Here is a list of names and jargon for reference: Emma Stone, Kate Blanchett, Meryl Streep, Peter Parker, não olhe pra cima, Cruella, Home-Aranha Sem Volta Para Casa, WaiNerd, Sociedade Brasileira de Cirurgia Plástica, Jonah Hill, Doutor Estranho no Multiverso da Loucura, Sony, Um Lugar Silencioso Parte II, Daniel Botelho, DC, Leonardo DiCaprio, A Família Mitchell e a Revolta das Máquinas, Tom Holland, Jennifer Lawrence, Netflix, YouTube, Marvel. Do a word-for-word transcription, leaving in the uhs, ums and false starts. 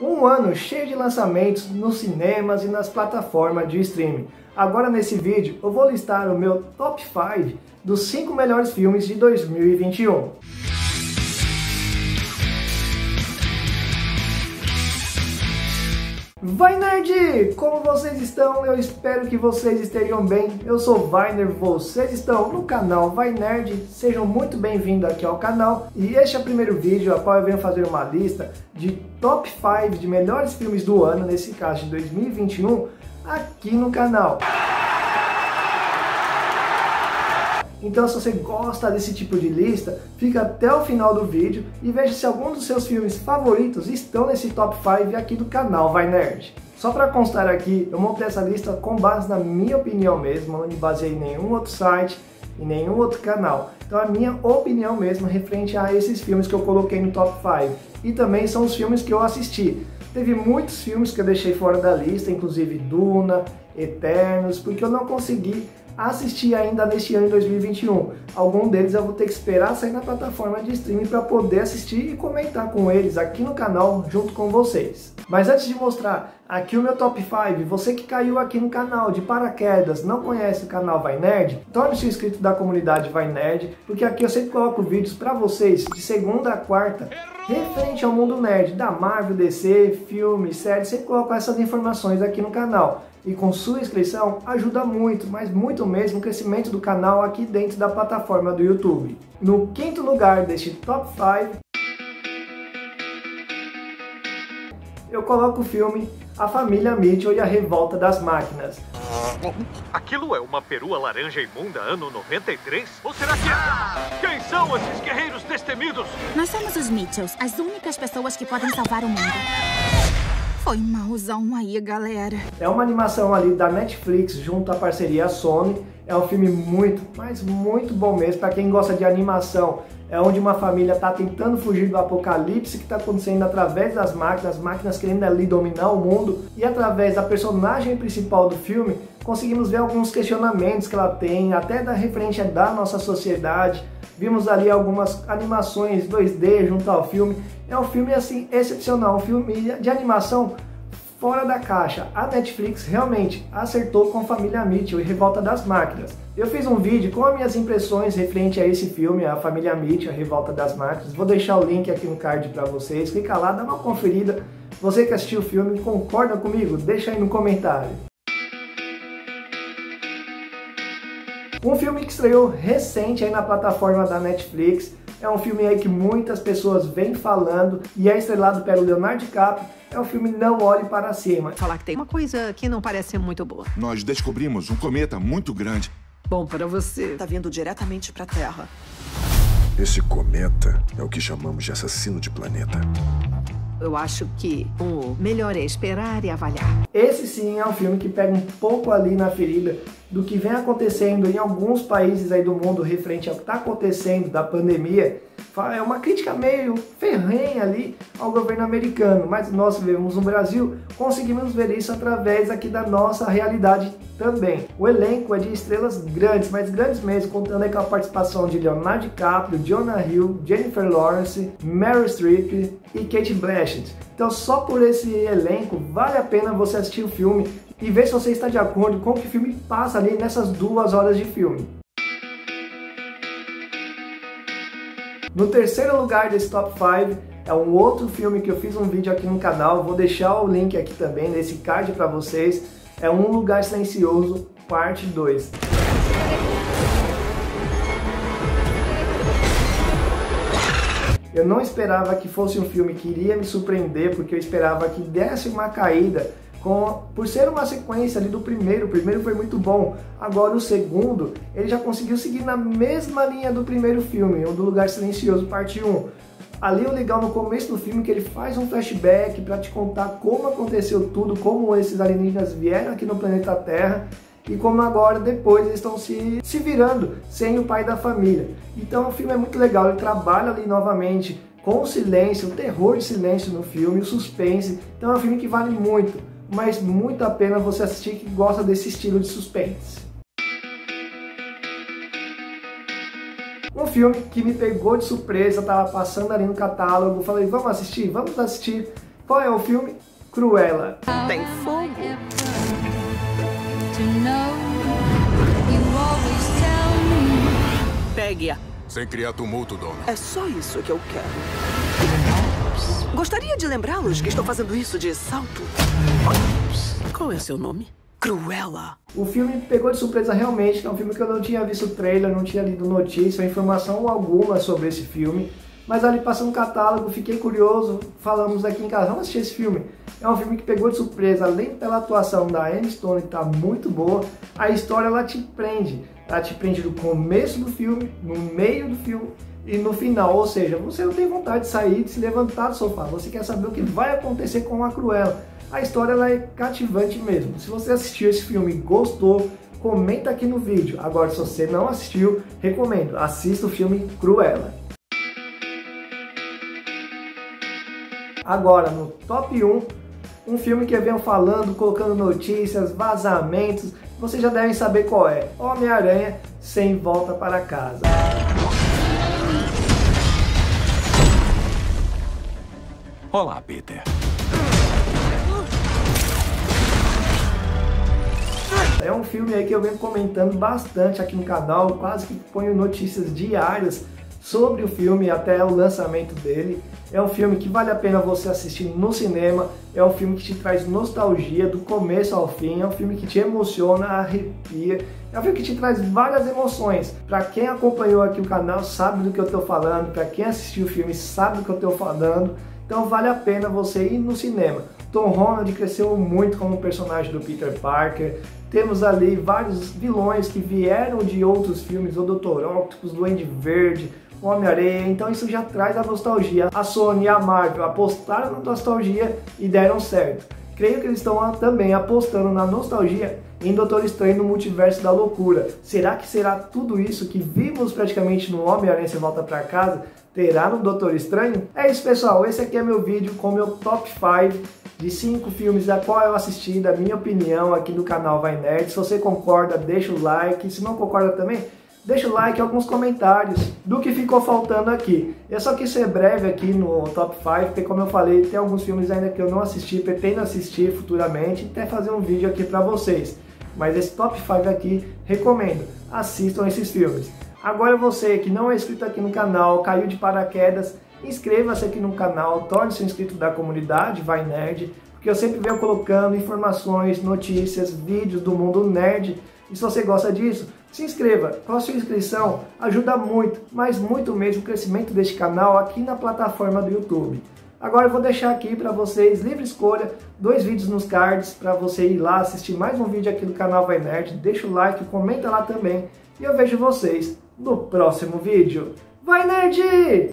Um ano cheio de lançamentos nos cinemas e nas plataformas de streaming. Agora nesse vídeo eu vou listar o meu top cinco dos cinco melhores filmes de dois mil e vinte e um. WaiNerd! Como vocês estão? Eu espero que vocês estejam bem. Eu sou o WaiNerd, vocês estão no canal WaiNerd. Sejam muito bem-vindos aqui ao canal. E este é o primeiro vídeo a qual eu venho fazer uma lista de top cinco de melhores filmes do ano, nesse caso de dois mil e vinte e um, aqui no canal. Então, se você gosta desse tipo de lista, fica até o final do vídeo e veja se alguns dos seus filmes favoritos estão nesse top cinco aqui do canal WaiNerd. Só para constar aqui, eu montei essa lista com base na minha opinião mesmo, não me baseei em nenhum outro site e nenhum outro canal. Então, a minha opinião mesmo referente a esses filmes que eu coloquei no top cinco. E também são os filmes que eu assisti. Teve muitos filmes que eu deixei fora da lista, inclusive Duna, Eternos, porque eu não consegui assistir ainda neste ano de dois mil e vinte e um. Algum deles eu vou ter que esperar sair na plataforma de streaming para poder assistir e comentar com eles aqui no canal junto com vocês. Mas antes de mostrar aqui o meu top cinco, você que caiu aqui no canal de paraquedas, não conhece o canal WaiNerd, torne-se inscrito da comunidade WaiNerd, porque aqui eu sempre coloco vídeos para vocês de segunda a quarta referente ao mundo nerd, da Marvel, D C, filmes, séries, sempre coloco essas informações aqui no canal. E com sua inscrição ajuda muito, mas muito mesmo, o crescimento do canal aqui dentro da plataforma do YouTube. No quinto lugar deste top cinco, eu coloco o filme A Família Mitchell e a Revolta das Máquinas. Aquilo é uma perua laranja imunda ano noventa e três? Ou será que é? Quem são esses guerreiros destemidos? Nós somos os Mitchells, as únicas pessoas que podem salvar o mundo. Foi mauzão aí, galera. É uma animação ali da Netflix junto à parceria Sony. É um filme muito, mas muito bom mesmo. Para quem gosta de animação, é onde uma família tá tentando fugir do apocalipse que tá acontecendo através das máquinas, máquinas querendo ali dominar o mundo. E através da personagem principal do filme, conseguimos ver alguns questionamentos que ela tem, até da referência da nossa sociedade. Vimos ali algumas animações dois D junto ao filme. É um filme assim excepcional, um filme de animação fora da caixa. A Netflix realmente acertou com Família Mitchell e Revolta das Máquinas. Eu fiz um vídeo com as minhas impressões referente a esse filme, a Família Mitchell, a Revolta das Máquinas. Vou deixar o link aqui no card para vocês. Clica lá, dá uma conferida. Você que assistiu o filme, concorda comigo? Deixa aí no comentário. Um filme que estreou recente aí na plataforma da Netflix, é um filme aí que muitas pessoas vêm falando e é estrelado pelo Leonardo DiCaprio, é o filme Não Olhe Para Cima. Falar que tem uma coisa que não parece ser muito boa. Nós descobrimos um cometa muito grande. Bom, para você. Tá vindo diretamente para a Terra. Esse cometa é o que chamamos de assassino de planeta. Eu acho que o melhor é esperar e avaliar. Esse sim é um filme que pega um pouco ali na ferida do que vem acontecendo em alguns países aí do mundo referente ao que está acontecendo da pandemia. É uma crítica meio ferrenha ali ao governo americano, mas nós vivemos no Brasil, conseguimos ver isso através aqui da nossa realidade também. O elenco é de estrelas grandes, mas grandes mesmo, contando aí com a participação de Leonardo DiCaprio, Jonah Hill, Jennifer Lawrence, Meryl Streep e Kate Blanchett. Então só por esse elenco vale a pena você assistir o filme e ver se você está de acordo com o que o filme passa ali nessas duas horas de filme. No terceiro lugar desse top cinco é um outro filme que eu fiz um vídeo aqui no canal, vou deixar o link aqui também nesse card para vocês, é Um Lugar Silencioso Parte dois. Eu não esperava que fosse um filme que iria me surpreender, porque eu esperava que desse uma caída, Com, por ser uma sequência ali do primeiro. O primeiro foi muito bom, agora o segundo, ele já conseguiu seguir na mesma linha do primeiro filme, o do Lugar Silencioso, parte um. Ali o legal no começo do filme é que ele faz um flashback para te contar como aconteceu tudo, como esses alienígenas vieram aqui no planeta Terra, e como agora, depois, eles estão se, se virando sem o pai da família. Então o filme é muito legal, ele trabalha ali novamente com o silêncio, o terror de silêncio no filme, o suspense. Então é um filme que vale muito, mas muito a pena você assistir que gosta desse estilo de suspense. Um filme que me pegou de surpresa, estava passando ali no catálogo, falei, vamos assistir, vamos assistir, Qual é o filme? Cruella. Tem fogo. Pegue-a. Sem criar tumulto, dona. É só isso que eu quero. Gostaria de lembrá-los que estou fazendo isso de salto. Qual é seu nome? Cruella. O filme me pegou de surpresa realmente, é um filme que eu não tinha visto o trailer, não tinha lido notícia, informação alguma sobre esse filme, mas ali passando um catálogo, fiquei curioso, falamos aqui em casa, vamos assistir esse filme. É um filme que pegou de surpresa, além pela atuação da Emma Stone, que tá muito boa, a história ela te prende, ela te prende do começo do filme, no meio do filme e no final, ou seja, você não tem vontade de sair, de se levantar do sofá, você quer saber o que vai acontecer com a Cruella. A história ela é cativante mesmo. Se você assistiu esse filme e gostou, comenta aqui no vídeo. Agora, se você não assistiu, recomendo, assista o filme Cruella. Agora, no top um, um filme que venho falando, colocando notícias, vazamentos, vocês já devem saber qual é. Home-Aranha Sem Volta Para Casa. Olá, Peter. É um filme aí que eu venho comentando bastante aqui no canal, quase que ponho notícias diárias sobre o filme até o lançamento dele. É um filme que vale a pena você assistir no cinema, é um filme que te traz nostalgia do começo ao fim, é um filme que te emociona, arrepia, é um filme que te traz várias emoções. Para quem acompanhou aqui o canal sabe do que eu estou falando, para quem assistiu o filme sabe do que eu estou falando, então vale a pena você ir no cinema. Tom Holland cresceu muito como personagem do Peter Parker, temos ali vários vilões que vieram de outros filmes, o Doutor Octopus, Duende Verde, Homem-Aranha, então isso já traz a nostalgia. A Sony e a Marvel apostaram na nostalgia e deram certo. Creio que eles estão também apostando na nostalgia em Doutor Estranho no Multiverso da Loucura. Será que será tudo isso que vimos praticamente no Homem-Aranha Sem Volta Para Casa? Terá no Doutor Estranho? É isso, pessoal, esse aqui é meu vídeo com meu top cinco de cinco filmes da qual eu assisti, da minha opinião aqui no canal WaiNerd. Se você concorda, deixa o like. Se não concorda também, deixa o like e alguns comentários do que ficou faltando aqui. Eu só quis ser breve aqui no top cinco, porque como eu falei, tem alguns filmes ainda que eu não assisti, pretendo assistir futuramente, até fazer um vídeo aqui para vocês. Mas esse top cinco aqui, recomendo, assistam esses filmes. Agora você que não é inscrito aqui no canal, caiu de paraquedas, inscreva-se aqui no canal, torne-se inscrito da comunidade WaiNerd, porque eu sempre venho colocando informações, notícias, vídeos do mundo nerd. E se você gosta disso, se inscreva. Com a sua inscrição ajuda muito, mas muito mesmo, o crescimento deste canal aqui na plataforma do YouTube. Agora eu vou deixar aqui para vocês, livre escolha, dois vídeos nos cards para você ir lá assistir mais um vídeo aqui do canal WaiNerd. Deixa o like, comenta lá também e eu vejo vocês no próximo vídeo. WaiNerd!